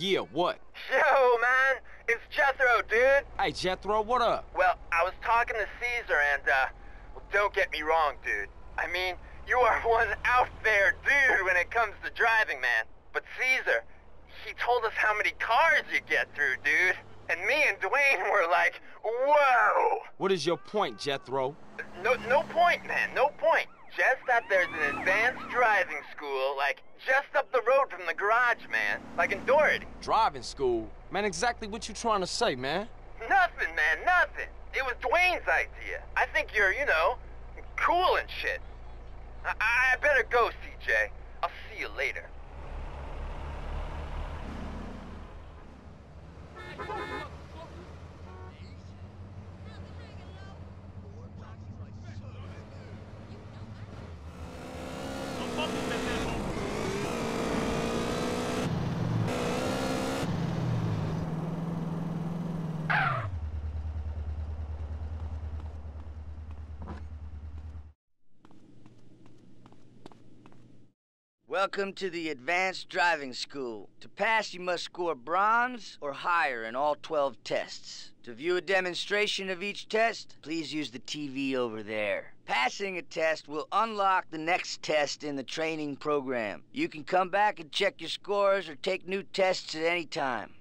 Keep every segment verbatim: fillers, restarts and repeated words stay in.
Yeah, what? Yo, man, it's Jethro, dude. Hey, Jethro, what up? Well, I was talking to Caesar and, uh, well, don't get me wrong, dude. I mean, you are one out there, dude, when it comes to driving, man. But Caesar, he told us how many cars you get through, dude. And me and Dwayne were like, whoa! What is your point, Jethro? No, no point, man, no point. Just that there's an advanced driving school, like, just up the road from the garage, man. Like in Doherty. Driving school? Man, exactly what you trying to say, man? Nothing, man, nothing. It was Dwayne's idea. I think you're, you know, cool and shit. I, I better go, C J. I'll see you later. Welcome to the Advanced Driving School. To pass, you must score bronze or higher in all twelve tests. To view a demonstration of each test, please use the T V over there. Passing a test will unlock the next test in the training program. You can come back and check your scores or take new tests at any time.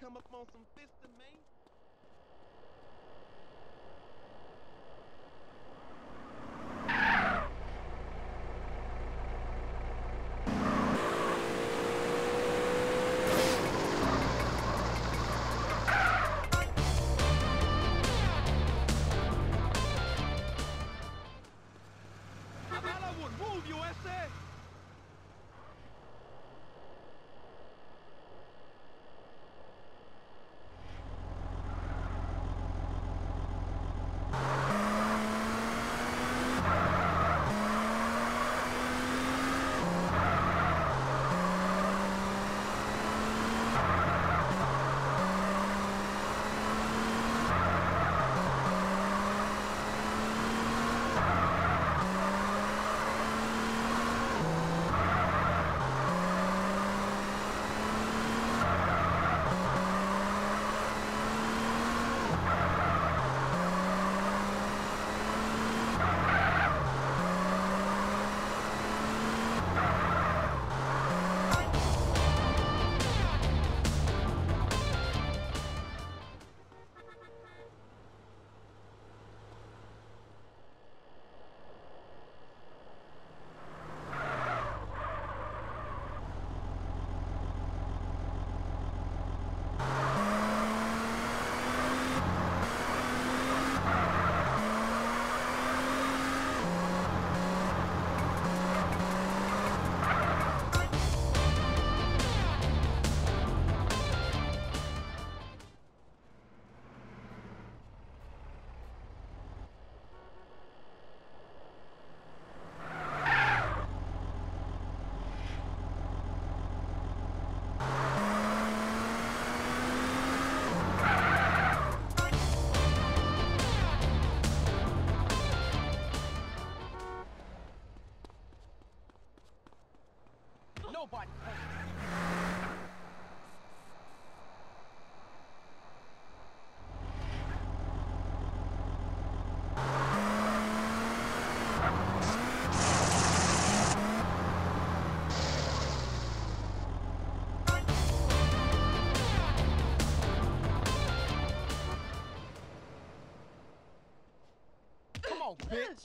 Come up on some fist and main. How about I would move you, I said? nobody hurt. Bitch.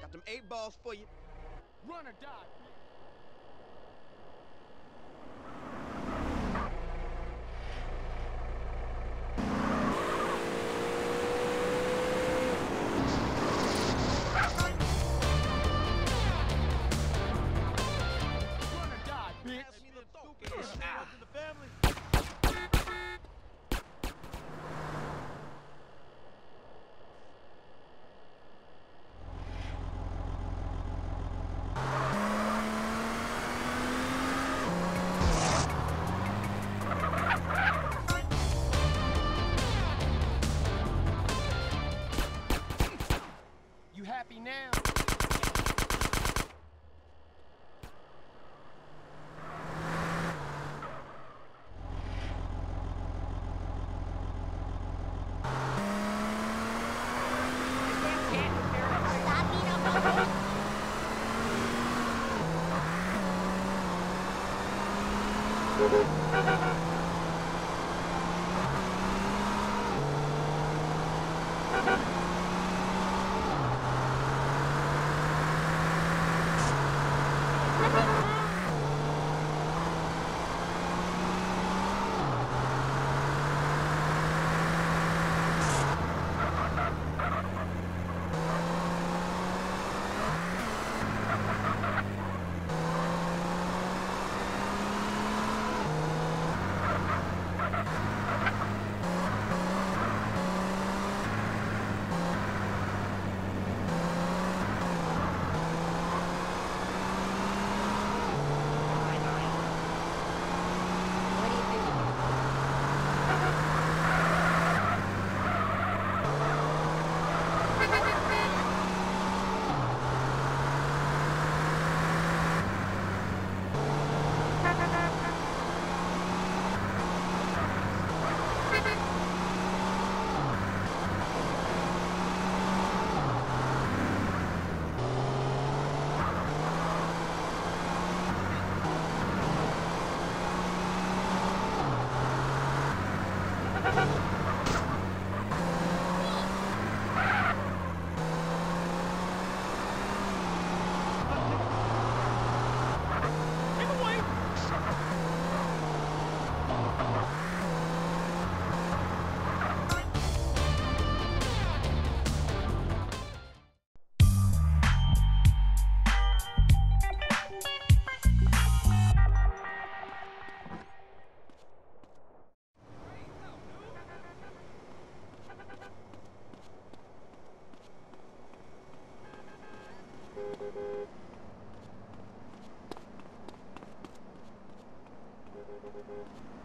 Got them eight balls for you. Run or die.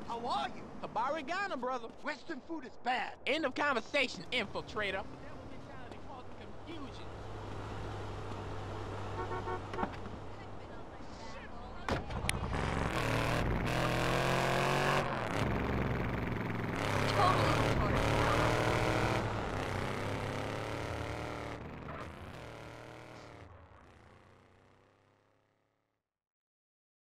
How are you? Habarigana, brother. Western food is bad. End of conversation, infiltrator. That was mentality causing confusion.